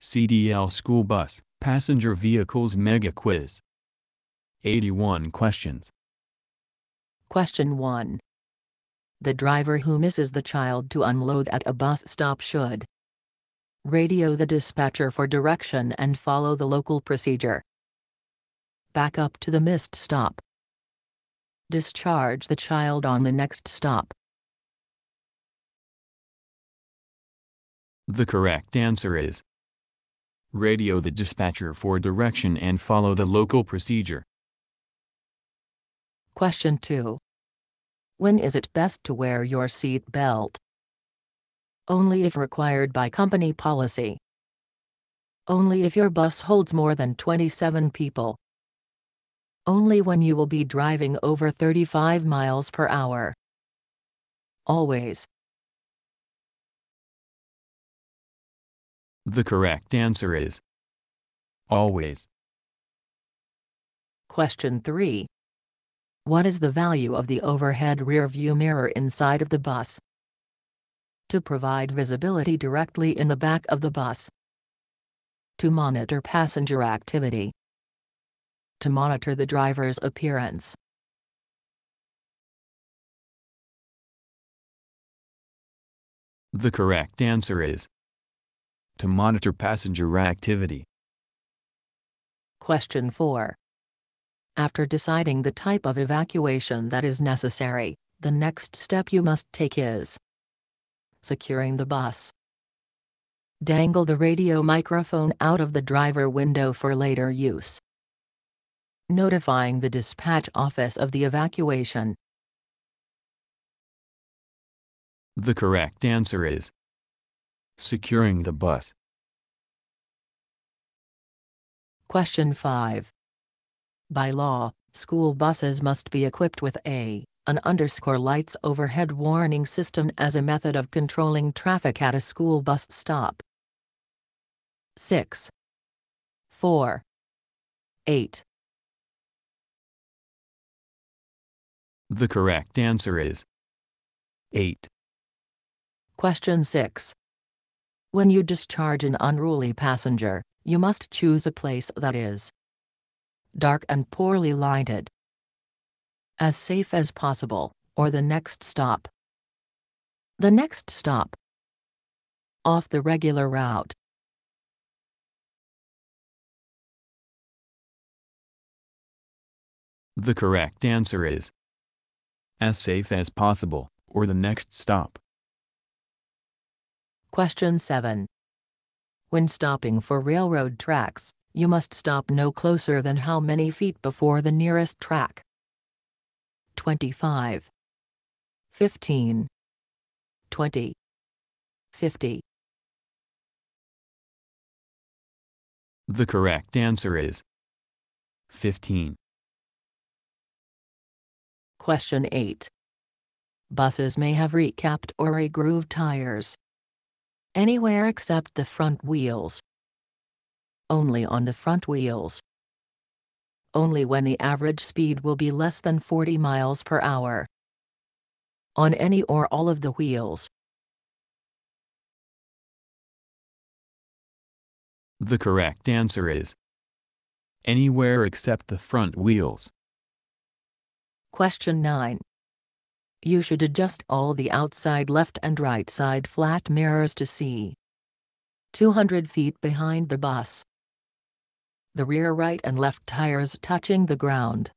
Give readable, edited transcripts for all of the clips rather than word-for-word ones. CDL School Bus, Passenger Vehicles Mega Quiz. 81 questions. Question 1. The driver who misses the child to unload at a bus stop should radio the dispatcher for direction and follow the local procedure. Back up to the missed stop. Discharge the child on the next stop. The correct answer is radio the dispatcher for direction and follow the local procedure. Question 2. When is it best to wear your seat belt? Only if required by company policy. Only if your bus holds more than 27 people. Only when you will be driving over 35 miles per hour. Always. The correct answer is always. Question 3. What is the value of the overhead rearview mirror inside of the bus? To provide visibility directly in the back of the bus. To monitor passenger activity. To monitor the driver's appearance. The correct answer is to monitor passenger activity. Question 4. After deciding the type of evacuation that is necessary, the next step you must take is securing the bus. Dangle the radio microphone out of the driver window for later use. Notifying the dispatch office of the evacuation. The correct answer is securing the bus. Question 5. By law, school buses must be equipped with an _ lights overhead warning system as a method of controlling traffic at a school bus stop. 6, 4, 8. The correct answer is 8. Question 6. When you discharge an unruly passenger, you must choose a place that is dark and poorly lighted, as safe as possible, or the next stop. The next stop. Off the regular route. The correct answer is as safe as possible, or the next stop. Question 7. When stopping for railroad tracks, you must stop no closer than how many feet before the nearest track? 25, 15, 20, 50. The correct answer is 15. Question 8. Buses may have recapped or regrooved tires anywhere except the front wheels. Only on the front wheels. Only when the average speed will be less than 40 miles per hour. On any or all of the wheels. The correct answer is anywhere except the front wheels. Question 9. You should adjust all the outside left and right side flat mirrors to see 200 feet behind the bus. The rear right and left tires touching the ground.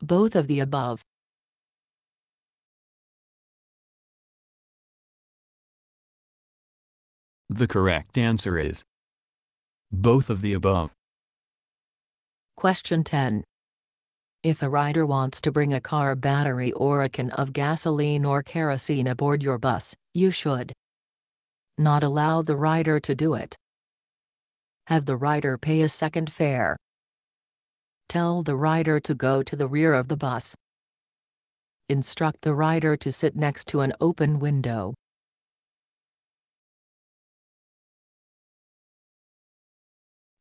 Both of the above. The correct answer is both of the above. Question 10. If a rider wants to bring a car battery or a can of gasoline or kerosene aboard your bus, you should not allow the rider to do it. Have the rider pay a second fare. Tell the rider to go to the rear of the bus. Instruct the rider to sit next to an open window.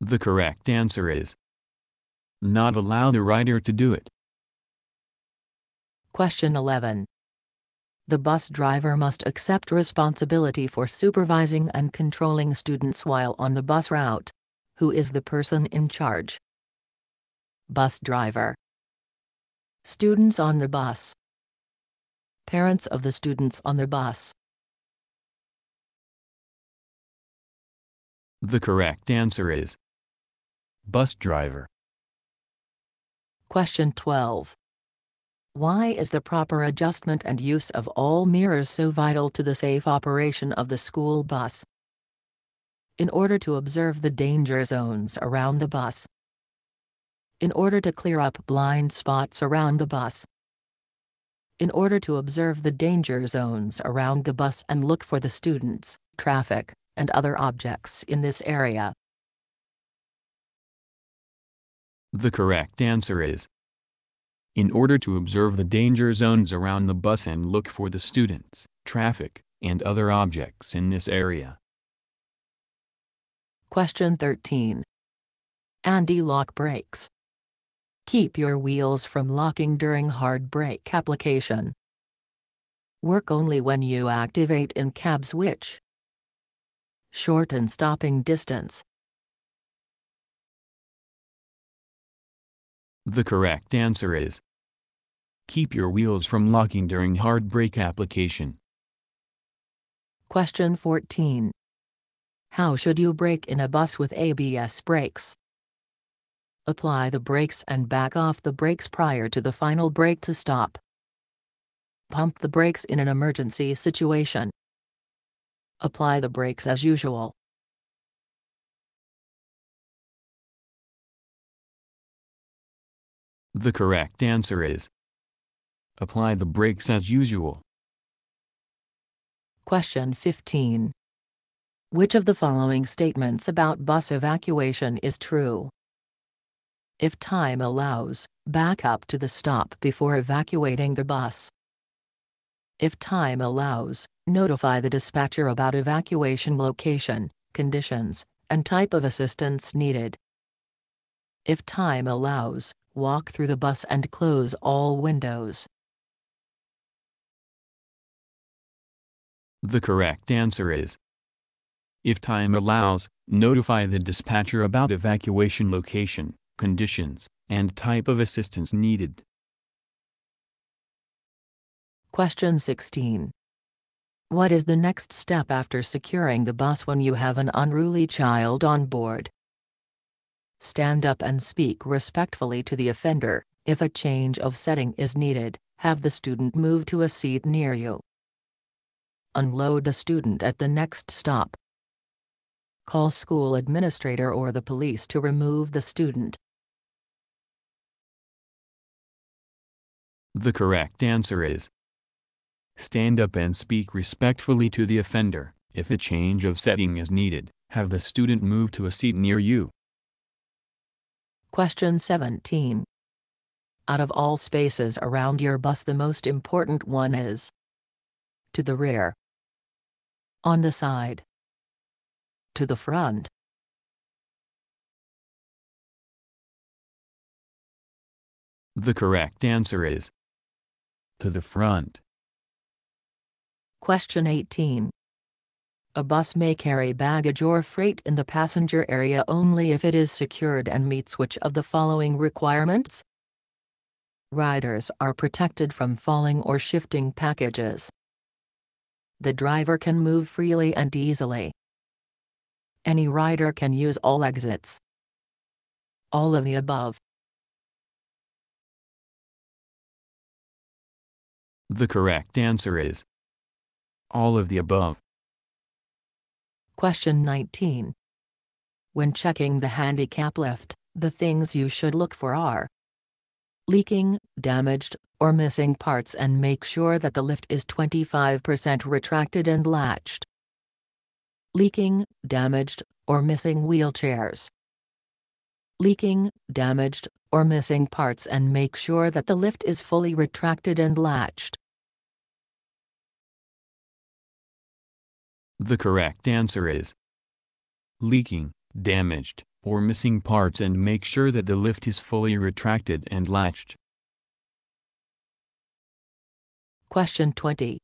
The correct answer is not allow the rider to do it. Question 11. the bus driver must accept responsibility for supervising and controlling students while on the bus route. Who is the person in charge? Bus driver. Students on the bus. Parents of the students on the bus. The correct answer is bus driver. Question 12. Why is the proper adjustment and use of all mirrors so vital to the safe operation of the school bus? In order to observe the danger zones around the bus. In order to clear up blind spots around the bus. In order to observe the danger zones around the bus and look for the students, traffic, and other objects in this area. The correct answer is in order to observe the danger zones around the bus and look for the students, traffic, and other objects in this area. Question 13. Anti-lock brakes. Keep your wheels from locking during hard brake application. Work only when you activate in-cab switch. Shorten stopping distance. The correct answer is keep your wheels from locking during hard brake application. Question 14. How should you brake in a bus with ABS brakes? Apply the brakes and back off the brakes prior to the final brake to stop. Pump the brakes in an emergency situation. Apply the brakes as usual. The correct answer is apply the brakes as usual. Question 15. Which of the following statements about bus evacuation is true? If time allows, back up to the stop before evacuating the bus. If time allows, notify the dispatcher about evacuation location, conditions, and type of assistance needed. If time allows, walk through the bus and close all windows. The correct answer is if time allows, notify the dispatcher about evacuation location, conditions, and type of assistance needed. Question 16. What is the next step after securing the bus when you have an unruly child on board? Stand up and speak respectfully to the offender. If a change of setting is needed, have the student move to a seat near you. Unload the student at the next stop. Call school administrator or the police to remove the student. The correct answer is stand up and speak respectfully to the offender. If a change of setting is needed, have the student move to a seat near you. Question 17. Out of all spaces around your bus, the most important one is to the rear, on the side, to the front. The correct answer is to the front. Question 18. A bus may carry baggage or freight in the passenger area only if it is secured and meets which of the following requirements? Riders are protected from falling or shifting packages. The driver can move freely and easily. Any rider can use all exits. All of the above. The correct answer is all of the above. Question 19. When checking the handicap lift, the things you should look for are leaking, damaged, or missing parts, and make sure that the lift is 25% retracted and latched. Leaking, damaged, or missing wheelchairs. Leaking, damaged, or missing parts, and make sure that the lift is fully retracted and latched. The correct answer is leaking, damaged, or missing parts, and make sure that the lift is fully retracted and latched. Question 20.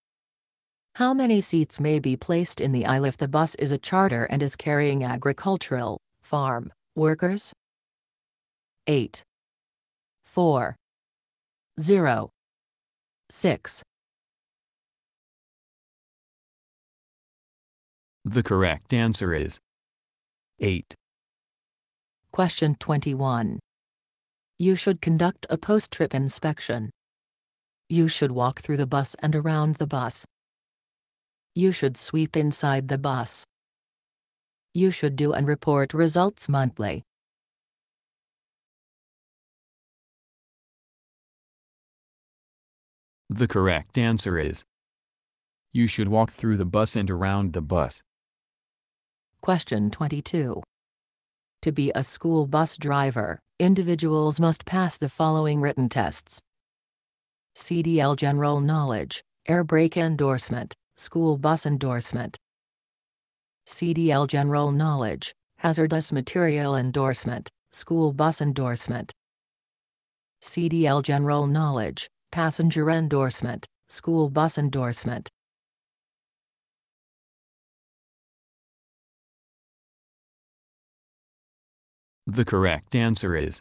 How many seats may be placed in the aisle if the bus is a charter and is carrying agricultural, farm, workers? 8, 4, 0, 6. The correct answer is 8. Question 21. You should conduct a post-trip inspection. You should walk through the bus and around the bus. You should sweep inside the bus. You should do and report results monthly. The correct answer is you should walk through the bus and around the bus. Question 22. To be a school bus driver, individuals must pass the following written tests: CDL general knowledge, air brake endorsement, school bus endorsement. CDL general knowledge, hazardous material endorsement, school bus endorsement. CDL general knowledge, passenger endorsement, school bus endorsement. The correct answer is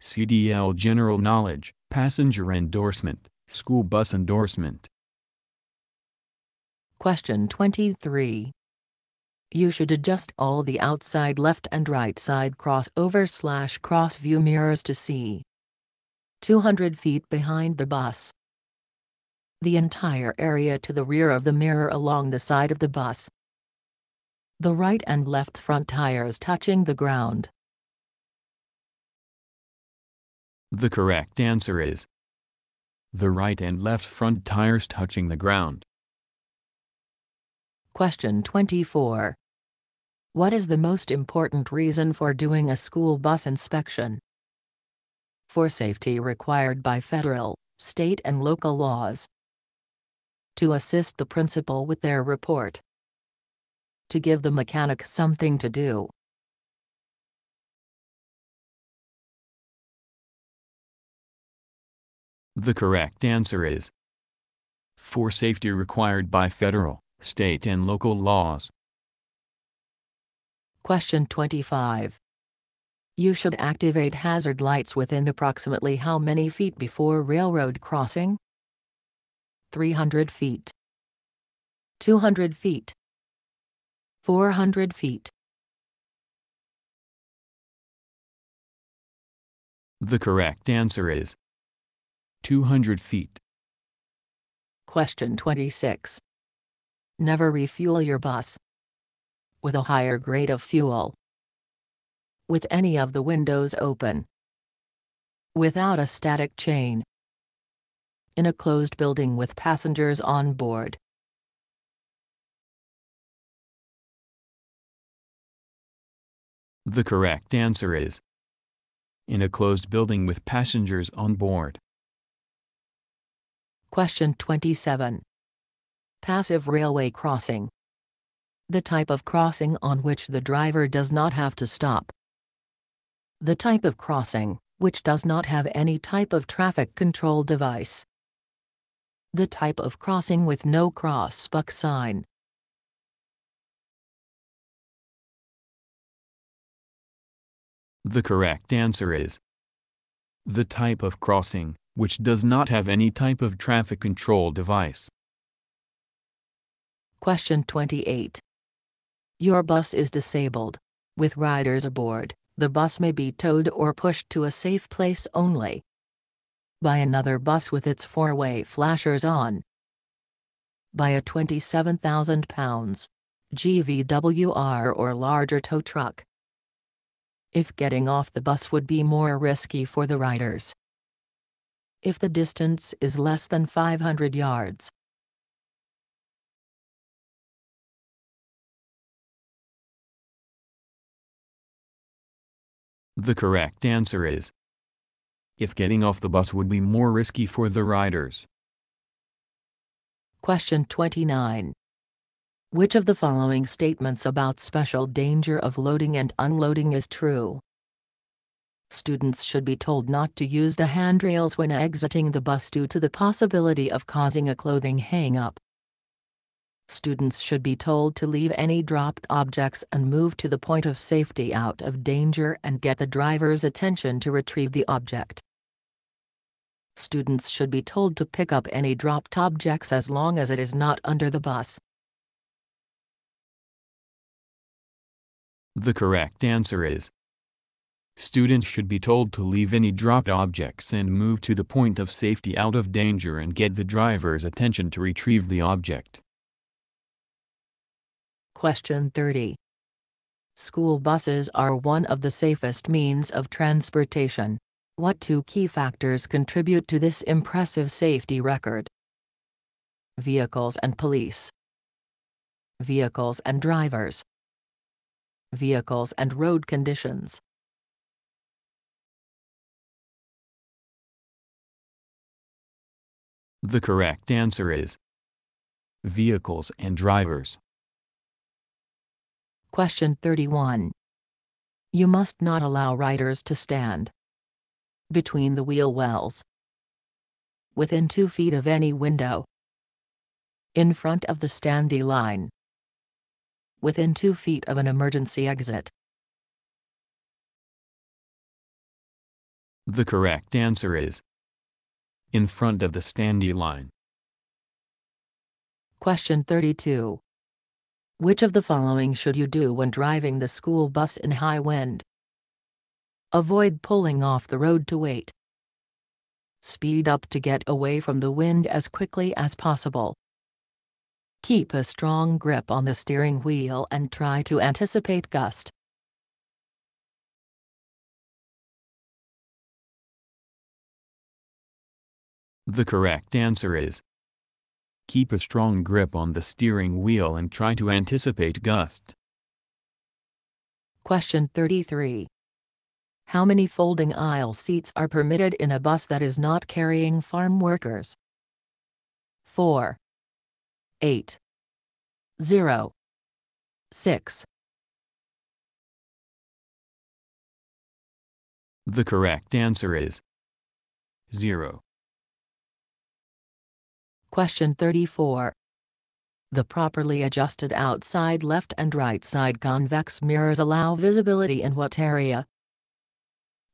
CDL general knowledge, passenger endorsement, school bus endorsement. Question 23. You should adjust all the outside left and right side crossover/cross view mirrors to see 200 feet behind the bus, the entire area to the rear of the mirror along the side of the bus, the right and left front tires touching the ground. The correct answer is the right and left front tires touching the ground. Question 24. What is the most important reason for doing a school bus inspection? For safety required by federal, state and local laws. To assist the principal with their report. To give the mechanic something to do. The correct answer is for safety required by federal, state and local laws. Question 25. You should activate hazard lights within approximately how many feet before railroad crossing? 300 feet. 200 feet. 400 feet. The correct answer is 200 feet. Question 26. Never refuel your bus with a higher grade of fuel, with any of the windows open, without a static chain, in a closed building with passengers on board. The correct answer is in a closed building with passengers on board. Question 27. Passive railway crossing. The type of crossing on which the driver does not have to stop. The type of crossing which does not have any type of traffic control device. The type of crossing with no crossbuck sign. The correct answer is the type of crossing which does not have any type of traffic control device. Question 28. Your bus is disabled. With riders aboard, the bus may be towed or pushed to a safe place only by another bus with its four-way flashers on, by a 27,000 pounds GVWR or larger tow truck, if getting off the bus would be more risky for the riders, if the distance is less than 500 yards. The correct answer is if getting off the bus would be more risky for the riders. Question 29. Which of the following statements about special danger of loading and unloading is true? Students should be told not to use the handrails when exiting the bus due to the possibility of causing a clothing hang-up. Students should be told to leave any dropped objects and move to the point of safety out of danger and get the driver's attention to retrieve the object. Students should be told to pick up any dropped objects as long as it is not under the bus. The correct answer is: students should be told to leave any dropped objects and move to the point of safety out of danger and get the driver's attention to retrieve the object. Question 30. School buses are one of the safest means of transportation. What two key factors contribute to this impressive safety record? Vehicles and police. Vehicles and drivers. Vehicles and road conditions. The correct answer is vehicles and drivers. Question 31. You must not allow riders to stand between the wheel wells, within 2 feet of any window, in front of the standee line, within 2 feet of an emergency exit. The correct answer is in front of the standee line. Question 32. Which of the following should you do when driving the school bus in high wind? Avoid pulling off the road to wait. Speed up to get away from the wind as quickly as possible. Keep a strong grip on the steering wheel and try to anticipate gust. The correct answer is: keep a strong grip on the steering wheel and try to anticipate gust. Question 33. How many folding aisle seats are permitted in a bus that is not carrying farm workers? 4, 8, 0, 6. The correct answer is 0. Question 34. The properly adjusted outside left and right side convex mirrors allow visibility in what area?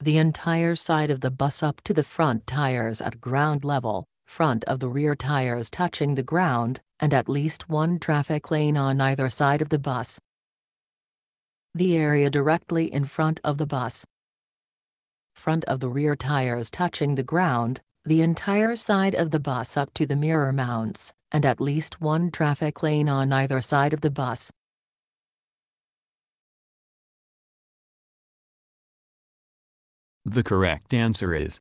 The entire side of the bus up to the front tires at ground level, front of the rear tires touching the ground, and at least one traffic lane on either side of the bus. The area directly in front of the bus, front of the rear tires touching the ground, the entire side of the bus up to the mirror mounts, and at least one traffic lane on either side of the bus. The correct answer is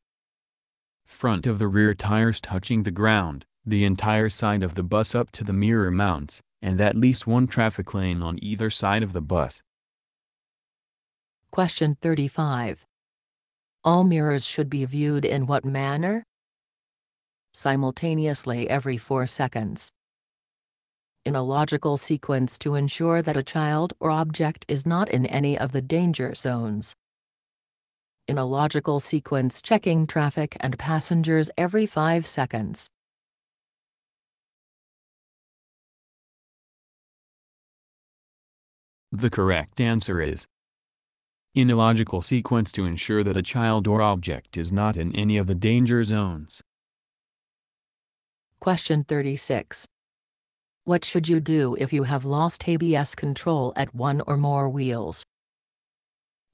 front of the rear tires touching the ground, the entire side of the bus up to the mirror mounts, and at least one traffic lane on either side of the bus. Question 35. All mirrors should be viewed in what manner? Simultaneously every 4 seconds. In a logical sequence to ensure that a child or object is not in any of the danger zones. In a logical sequence checking traffic and passengers every 5 seconds. The correct answer is in a logical sequence to ensure that a child or object is not in any of the danger zones. Question 36. What should you do if you have lost ABS control at one or more wheels?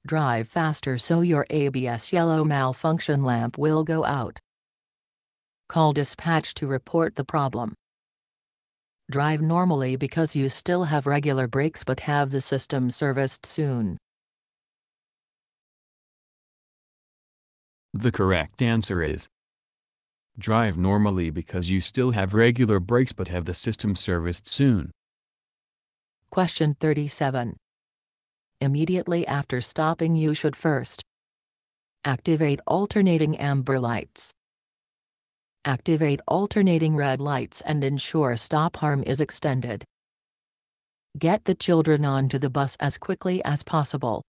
Drive faster so your ABS yellow malfunction lamp will go out. Call dispatch to report the problem. Drive normally because you still have regular brakes but have the system serviced soon. The correct answer is drive normally because you still have regular brakes but have the system serviced soon. Question 37. Immediately after stopping, you should first activate alternating amber lights, activate alternating red lights, and ensure stop arm is extended. Get the children onto the bus as quickly as possible.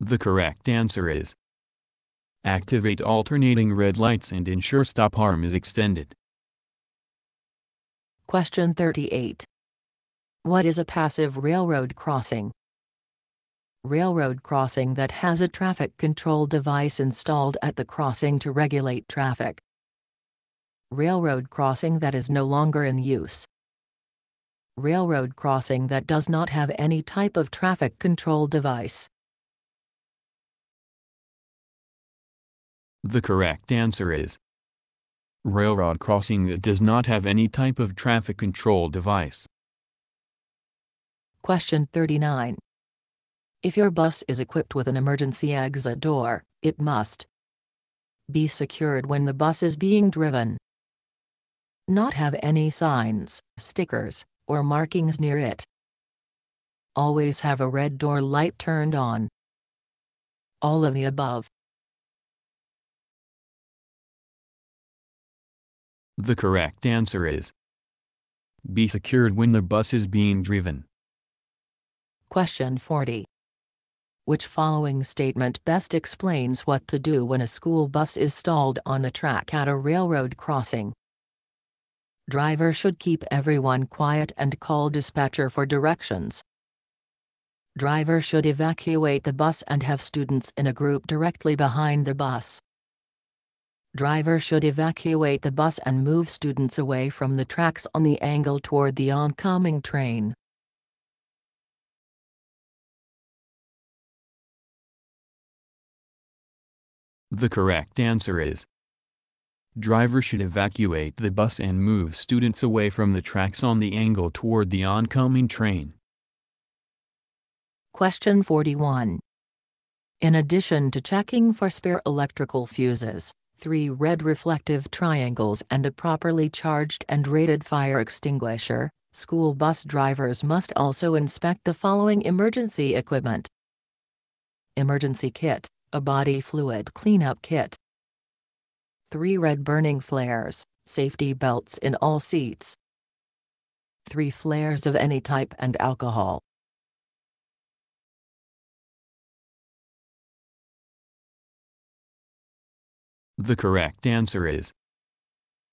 The correct answer is activate alternating red lights and ensure stop arm is extended. Question 38. What is a passive railroad crossing? Railroad crossing that has a traffic control device installed at the crossing to regulate traffic. Railroad crossing that is no longer in use. Railroad crossing that does not have any type of traffic control device. The correct answer is railroad crossing that does not have any type of traffic control device. Question 39. If your bus is equipped with an emergency exit door, it must be secured when the bus is being driven. Not have any signs, stickers, or markings near it. Always have a red door light turned on. All of the above. The correct answer is be secured when the bus is being driven. Question 40. Which following statement best explains what to do when a school bus is stalled on the track at a railroad crossing? Driver should keep everyone quiet and call dispatcher for directions. Driver should evacuate the bus and have students in a group directly behind the bus. Driver should evacuate the bus and move students away from the tracks on the angle toward the oncoming train. The correct answer is driver should evacuate the bus and move students away from the tracks on the angle toward the oncoming train. Question 41. In addition to checking for spare electrical fuses, 3 red reflective triangles and a properly charged and rated fire extinguisher, school bus drivers must also inspect the following emergency equipment. Emergency kit. A body fluid cleanup kit. 3 red burning flares, safety belts in all seats. 3 flares of any type and alcohol. The correct answer is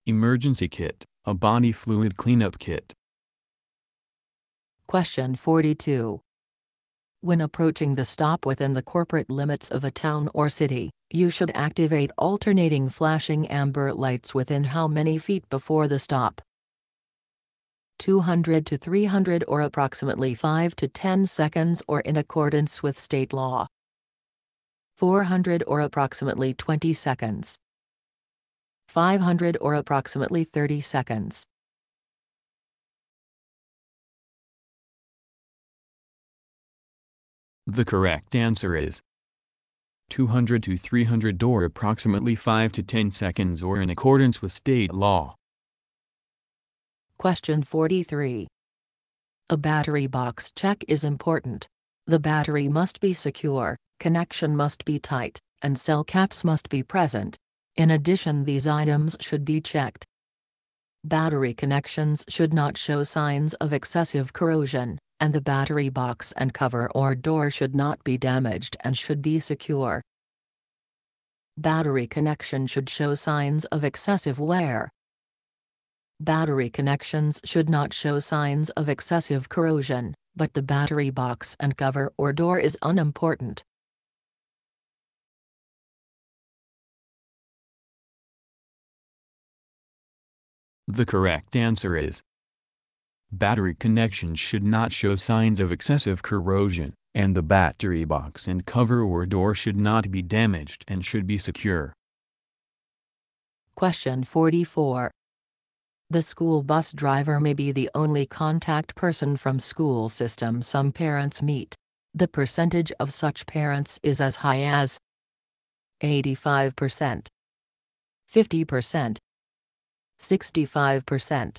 emergency kit, a body fluid cleanup kit. Question 42. When approaching the stop within the corporate limits of a town or city, you should activate alternating flashing amber lights within how many feet before the stop? 200 to 300 or approximately 5 to 10 seconds or in accordance with state law. 400 or approximately 20 seconds. 500 or approximately 30 seconds. The correct answer is 200 to 300 or approximately 5 to 10 seconds or in accordance with state law. Question 43. A battery box check is important. The battery must be secure, connection must be tight, and cell caps must be present. In addition, these items should be checked. Battery connections should not show signs of excessive corrosion, and the battery box and cover or door should not be damaged and should be secure. Battery connection should show signs of excessive wear. Battery connections should not show signs of excessive corrosion, but the battery box and cover or door is unimportant. The correct answer is battery connections should not show signs of excessive corrosion, and the battery box and cover or door should not be damaged and should be secure. Question 44. The school bus driver may be the only contact person from school system some parents meet. The percentage of such parents is as high as 85%, 50%, 65%.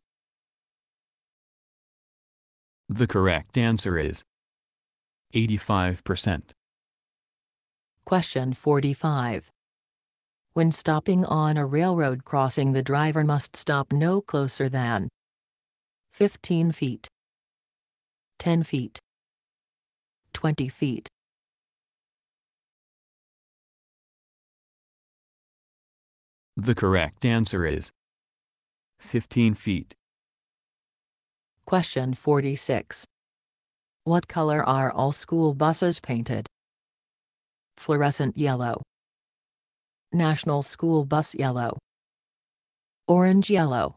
The correct answer is 85%. Question 45. When stopping on a railroad crossing, the driver must stop no closer than 15 feet, 10 feet, 20 feet. The correct answer is 15 feet. Question 46. What color are all school buses painted? Fluorescent yellow, National School Bus yellow, orange yellow.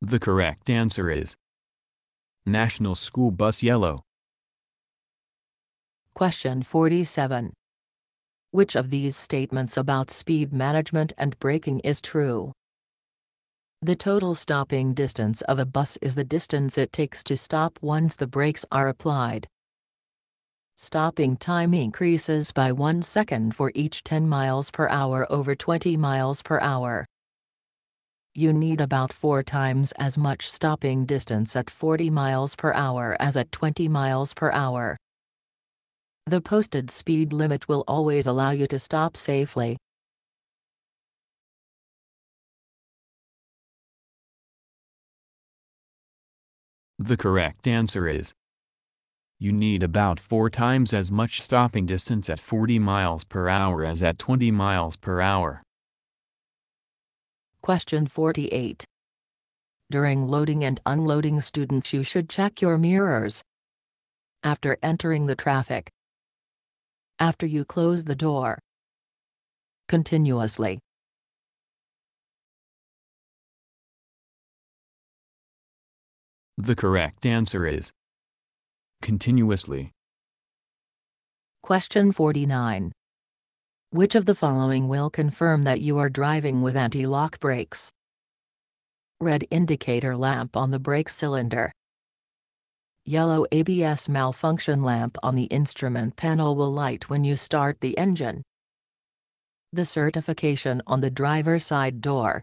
The correct answer is National School Bus yellow. Question 47. Which of these statements about speed management and braking is true? The total stopping distance of a bus is the distance it takes to stop once the brakes are applied. Stopping time increases by 1 second for each 10 miles per hour over 20 miles per hour. You need about 4 times as much stopping distance at 40 miles per hour as at 20 miles per hour. The posted speed limit will always allow you to stop safely. The correct answer is you need about 4 times as much stopping distance at 40 miles per hour as at 20 miles per hour. Question 48. During loading and unloading students, you should check your mirrors. After entering the traffic. After you close the door. Continuously. The correct answer is continuously. Question 49. Which of the following will confirm that you are driving with anti-lock brakes? Red indicator lamp on the brake cylinder. Yellow ABS malfunction lamp on the instrument panel will light when you start the engine. The certification on the driver's side door.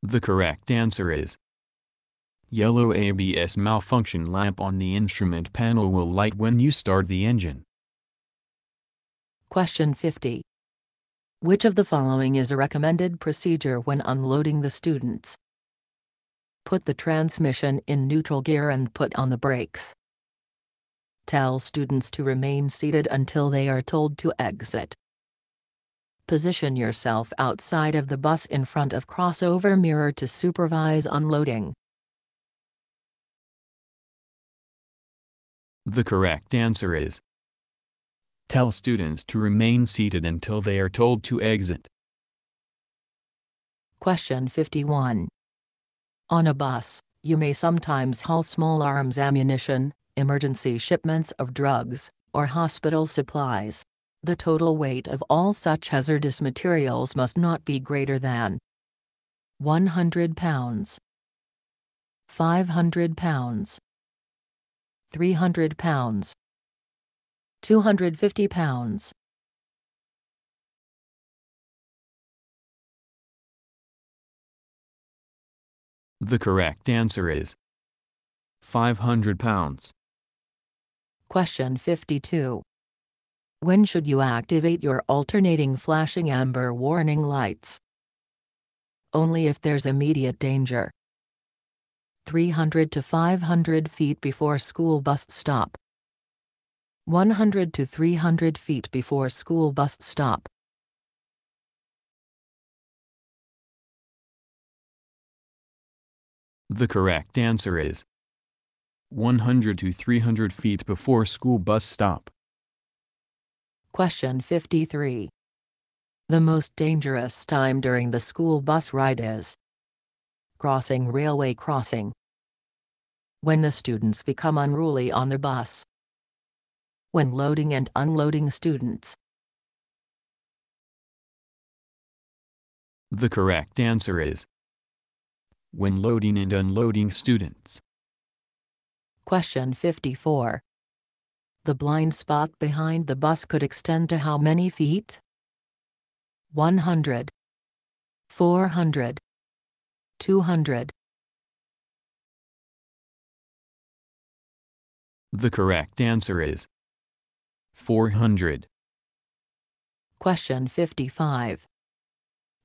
The correct answer is yellow ABS malfunction lamp on the instrument panel will light when you start the engine. Question 50. Which of the following is a recommended procedure when unloading the students? Put the transmission in neutral gear and put on the brakes. Tell students to remain seated until they are told to exit. Position yourself outside of the bus in front of crossover mirror to supervise unloading. The correct answer is tell students to remain seated until they are told to exit. Question 51. On a bus, you may sometimes haul small arms ammunition, emergency shipments of drugs, or hospital supplies. The total weight of all such hazardous materials must not be greater than 100 pounds, 500 pounds, 300 pounds, 250 pounds. The correct answer is 500 pounds. Question 52. When should you activate your alternating flashing amber warning lights? Only if there's immediate danger. 300 to 500 feet before school bus stop. 100 to 300 feet before school bus stop. The correct answer is 100 to 300 feet before school bus stop. Question 53. The most dangerous time during the school bus ride is crossing railway crossing, when the students become unruly on the bus, when loading and unloading students. The correct answer is when loading and unloading students. Question 54. The blind spot behind the bus could extend to how many feet? 100, 400, 200. The correct answer is 400. Question 55.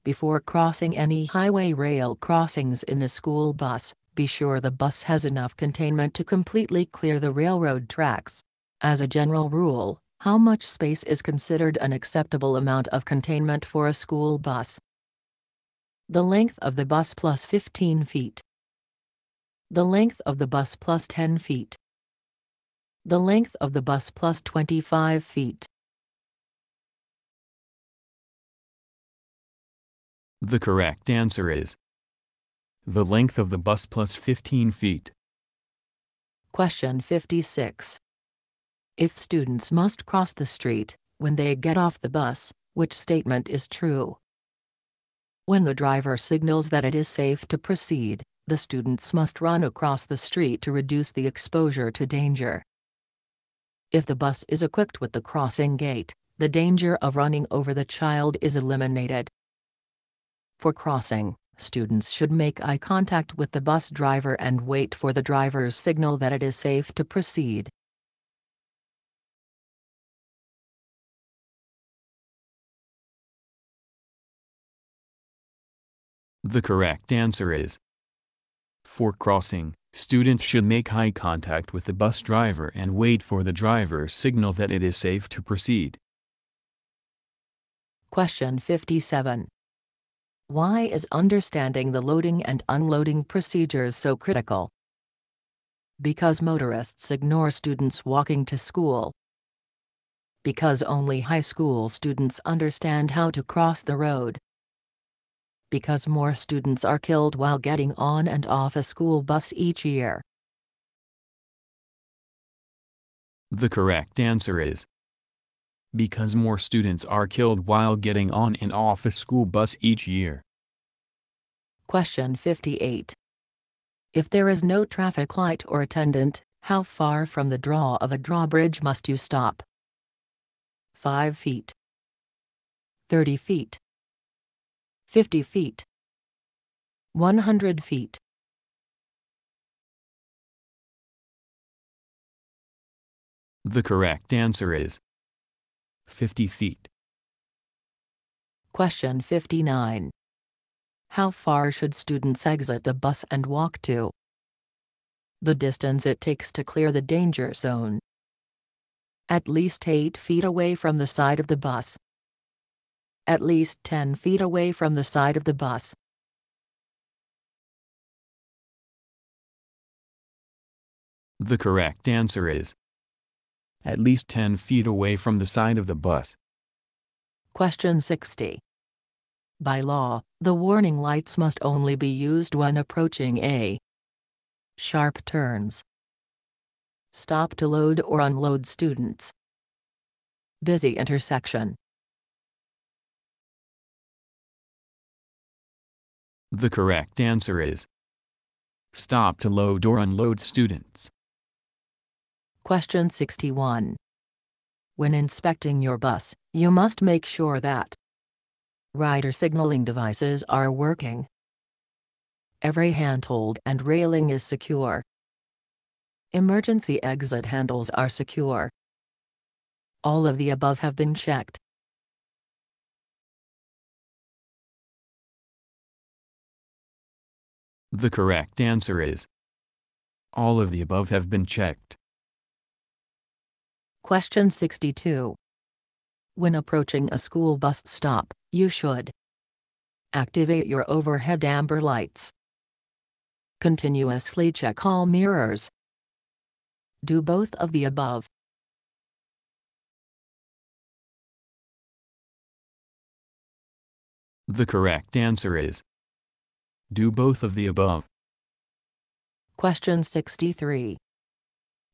Before crossing any highway rail crossings in a school bus, be sure the bus has enough containment to completely clear the railroad tracks. As a general rule, how much space is considered an acceptable amount of containment for a school bus? The length of the bus plus 15 feet. The length of the bus plus 10 feet. The length of the bus plus 25 feet. The correct answer is the length of the bus plus 15 feet. Question 56. If students must cross the street when they get off the bus, which statement is true? When the driver signals that it is safe to proceed, the students must run across the street to reduce the exposure to danger. If the bus is equipped with the crossing gate, the danger of running over the child is eliminated. For crossing, students should make eye contact with the bus driver and wait for the driver's signal that it is safe to proceed. The correct answer is, for crossing, students should make eye contact with the bus driver and wait for the driver's signal that it is safe to proceed. Question 57. Why is understanding the loading and unloading procedures so critical? Because motorists ignore students walking to school. Because only high school students understand how to cross the road. Because more students are killed while getting on and off a school bus each year. The correct answer is because more students are killed while getting on and off a school bus each year. Question 58. If there is no traffic light or attendant, how far from the draw of a drawbridge must you stop? 5 feet. 30 feet. 50 feet. 100 feet. The correct answer is 50 feet. Question 59. How far should students exit the bus and walk to? The distance it takes to clear the danger zone. At least 8 feet away from the side of the bus. At least 10 feet away from the side of the bus. The correct answer is at least 10 feet away from the side of the bus. Question 60. By law, the warning lights must only be used when approaching a sharp turns, stop to load or unload students, busy intersection. The correct answer is stop to load or unload students. Question 61. When inspecting your bus, you must make sure that rider signaling devices are working. Every handhold and railing is secure. Emergency exit handles are secure. All of the above have been checked. The correct answer is all of the above have been checked. Question 62. When approaching a school bus stop, you should activate your overhead amber lights, continuously check all mirrors, do both of the above. The correct answer is do both of the above. Question 63.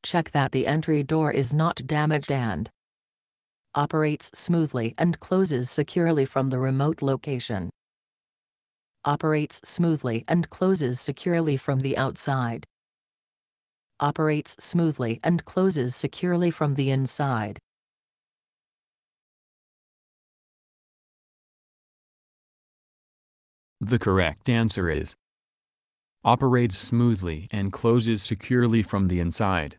Check that the entry door is not damaged and operates smoothly and closes securely from the remote location. Operates smoothly and closes securely from the outside. Operates smoothly and closes securely from the inside. The correct answer is operates smoothly and closes securely from the inside.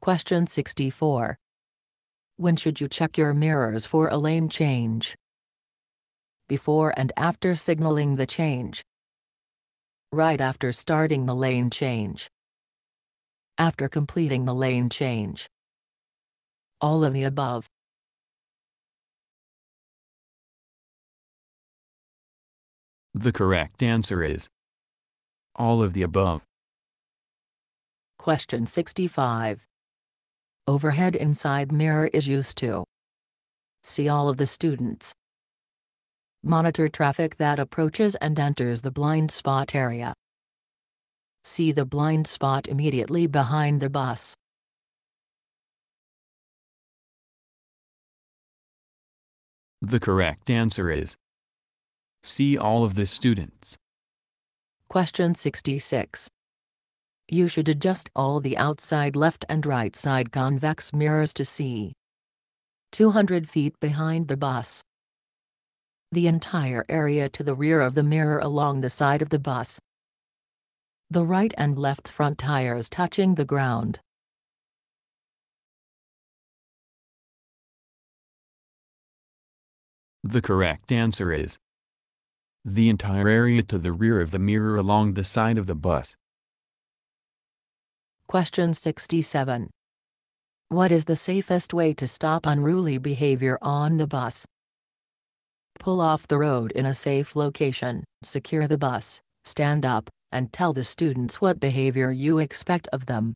Question 64. When should you check your mirrors for a lane change? Before and after signaling the change. right after starting the lane change. After completing the lane change. All of the above. The correct answer is all of the above. Question 65. Overhead inside mirror is used to see all of the students. Monitor traffic that approaches and enters the blind spot area. See the blind spot immediately behind the bus. The correct answer is see all of the students. Question 66. You should adjust all the outside left and right side convex mirrors to see 200 feet behind the bus, the entire area to the rear of the mirror along the side of the bus, the right and left front tires touching the ground. The correct answer is the entire area to the rear of the mirror along the side of the bus. Question 67. What is the safest way to stop unruly behavior on the bus? Pull off the road in a safe location, secure the bus, stand up, and tell the students what behavior you expect of them.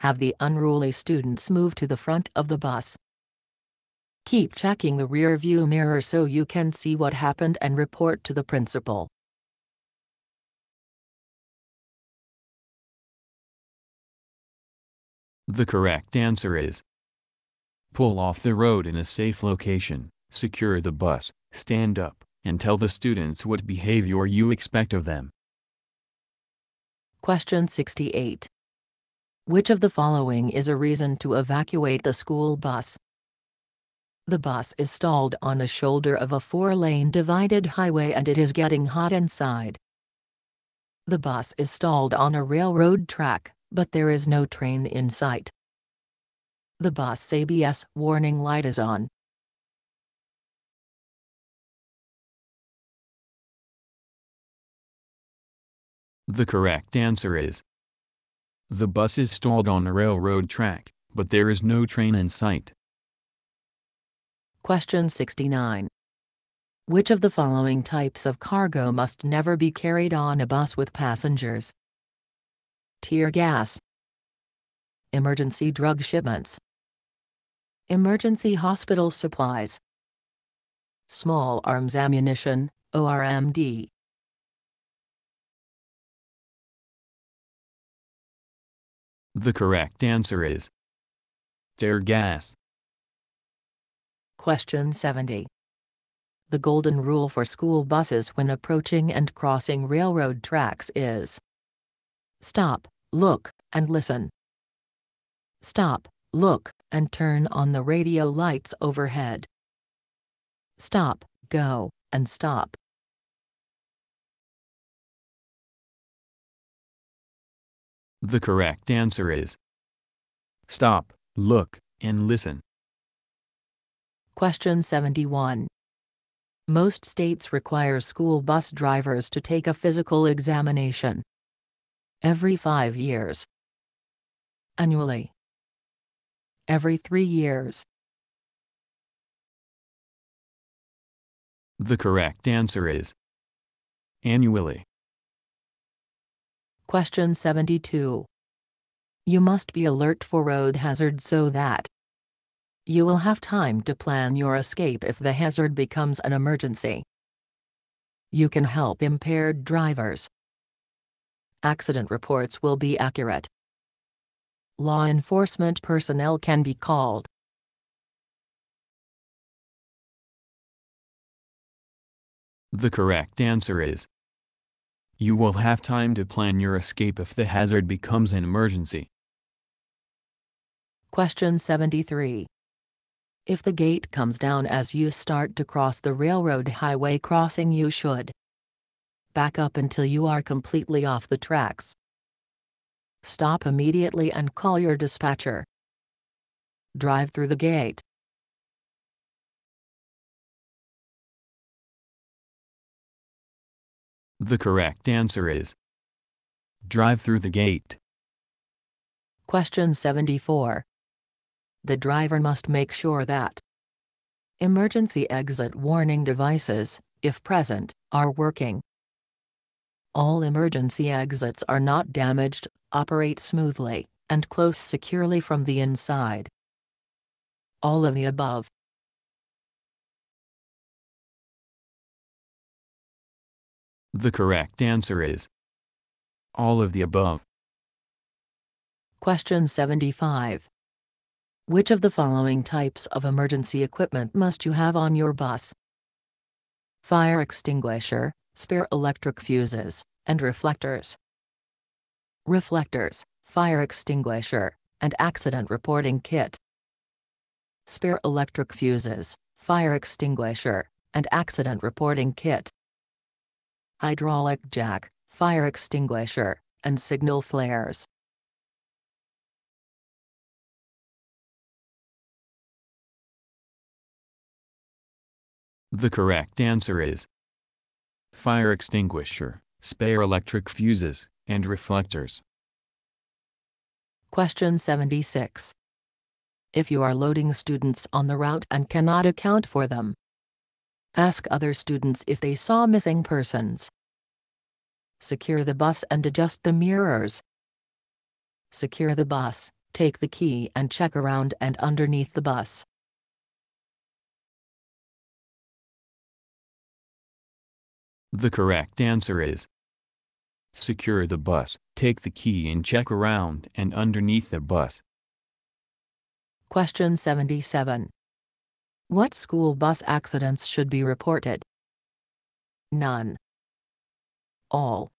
Have the unruly students move to the front of the bus. Keep checking the rear view mirror so you can see what happened and report to the principal. The correct answer is pull off the road in a safe location, secure the bus, stand up, and tell the students what behavior you expect of them. Question 68. Which of the following is a reason to evacuate the school bus? The bus is stalled on the shoulder of a four-lane divided highway and it is getting hot inside. The bus is stalled on a railroad track, but there is no train in sight. The bus ABS warning light is on. The correct answer is the bus is stalled on a railroad track, but there is no train in sight. Question 69. Which of the following types of cargo must never be carried on a bus with passengers? Tear gas, emergency drug shipments, emergency hospital supplies, small arms ammunition, ORMD. The correct answer is tear gas. Question 70. The golden rule for school buses when approaching and crossing railroad tracks is stop, look, and listen. Stop, look, and turn on the radio lights overhead. Stop, go, and stop. The correct answer is stop, look, and listen. Question 71. Most states require school bus drivers to take a physical examination every 5 years, annually, every 3 years. The correct answer is annually. Question 72. You must be alert for road hazard so that you will have time to plan your escape if the hazard becomes an emergency. You can help impaired drivers. Accident reports will be accurate. Law enforcement personnel can be called. The correct answer is you will have time to plan your escape if the hazard becomes an emergency. Question 73. If the gate comes down as you start to cross the railroad highway crossing, you should back up until you are completely off the tracks. Stop immediately and call your dispatcher. Drive through the gate. The correct answer is drive through the gate. Question 74. The driver must make sure that emergency exit warning devices, if present, are working. All emergency exits are not damaged, operate smoothly, and close securely from the inside. All of the above. The correct answer is all of the above. Question 75. Which of the following types of emergency equipment must you have on your bus? Fire extinguisher, spare electric fuses, and reflectors. Reflectors, fire extinguisher, and accident reporting kit. Spare electric fuses, fire extinguisher, and accident reporting kit. Hydraulic jack, fire extinguisher, and signal flares. The correct answer is fire extinguisher, spare electric fuses, and reflectors. Question 76. If you are loading students on the route and cannot account for them, ask other students if they saw missing persons. Secure the bus and adjust the mirrors. Secure the bus, take the key and check around and underneath the bus. The correct answer is secure the bus, take the key and check around and underneath the bus. Question 77. What school bus accidents should be reported? None. All.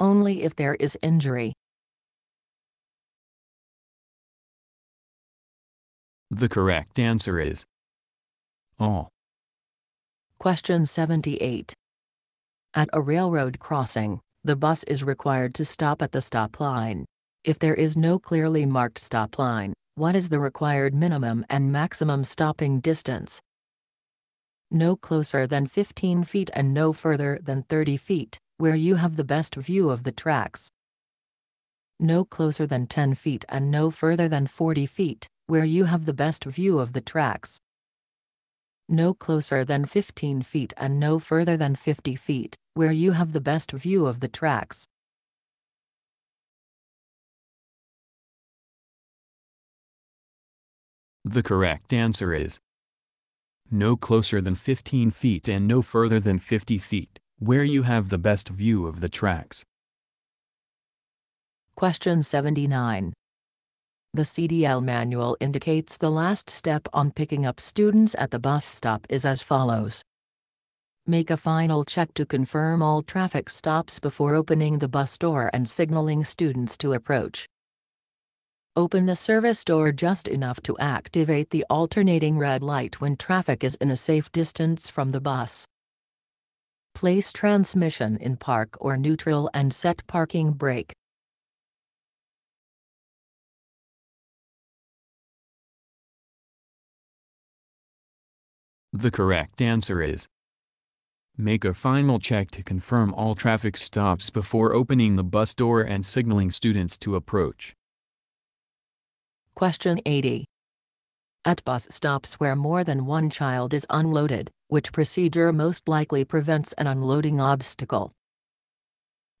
Only if there is injury. The correct answer is all. Question 78. At a railroad crossing, the bus is required to stop at the stop line. If there is no clearly marked stop line, what is the required minimum and maximum stopping distance? No closer than 15 feet and no further than 30 feet, where you have the best view of the tracks. No closer than 10 feet and no further than 40 feet, where you have the best view of the tracks. No closer than 15 feet and no further than 50 feet, where you have the best view of the tracks. The correct answer is no closer than 15 feet and no further than 50 feet, where you have the best view of the tracks. Question 79. The CDL manual indicates the last step on picking up students at the bus stop is as follows. Make a final check to confirm all traffic stops before opening the bus door and signaling students to approach. Open the service door just enough to activate the alternating red light when traffic is in a safe distance from the bus. Place transmission in park or neutral and set parking brake. The correct answer is make a final check to confirm all traffic stops before opening the bus door and signaling students to approach. Question 80. At bus stops where more than one child is unloaded, which procedure most likely prevents an unloading obstacle?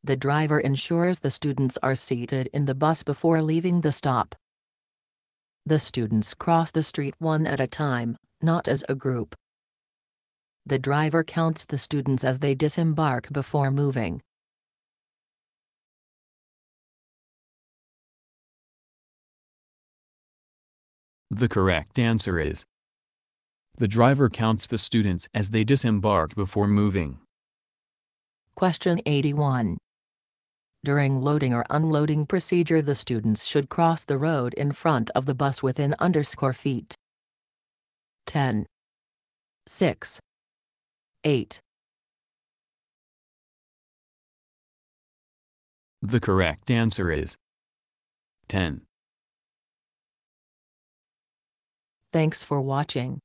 The driver ensures the students are seated in the bus before leaving the stop. The students cross the street one at a time, not as a group. The driver counts the students as they disembark before moving. The correct answer is the driver counts the students as they disembark before moving. Question 81. During loading or unloading procedure, the students should cross the road in front of the bus within _feet. 10. 6. 8. The correct answer is 10. Thanks for watching.